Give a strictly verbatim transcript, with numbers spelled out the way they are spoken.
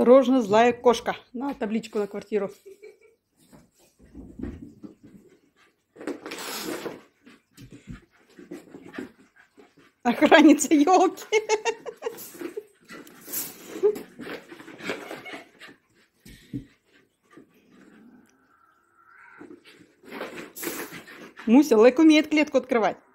Осторожно, злая кошка. На табличку на квартиру. Охранница елки. Муся, Лайк умеет клетку открывать.